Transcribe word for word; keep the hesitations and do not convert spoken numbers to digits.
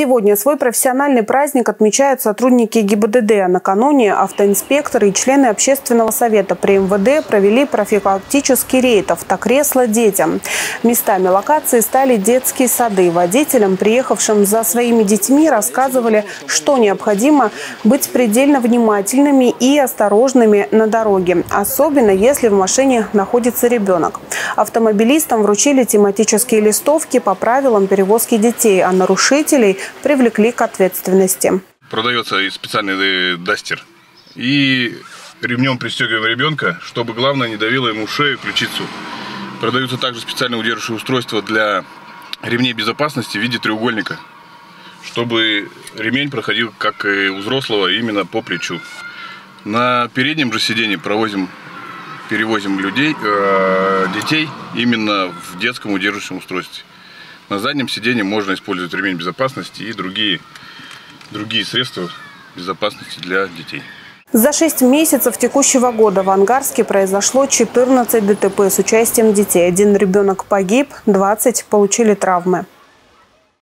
Сегодня свой профессиональный праздник отмечают сотрудники ГИБДД. Накануне автоинспекторы и члены общественного совета при МВД провели профилактический рейд автокресла детям. Местами локации стали детские сады. Водителям, приехавшим за своими детьми, рассказывали, что необходимо быть предельно внимательными и осторожными на дороге, особенно если в машине находится ребенок. Автомобилистам вручили тематические листовки по правилам перевозки детей, а нарушителей привлекли к ответственности. Продается специальный дастер. И ремнем пристегиваем ребенка, чтобы главное не давило ему шею и ключицу. Продаются также специально удерживающие устройства для ремней безопасности в виде треугольника, чтобы ремень проходил, как и у взрослого, именно по плечу. На переднем же сиденье провозим, перевозим людей, э, детей именно в детском удерживающем устройстве. На заднем сиденье можно использовать ремень безопасности и другие, другие средства безопасности для детей. За шесть месяцев текущего года в Ангарске произошло четырнадцать ДТП с участием детей. Один ребенок погиб, двадцать получили травмы.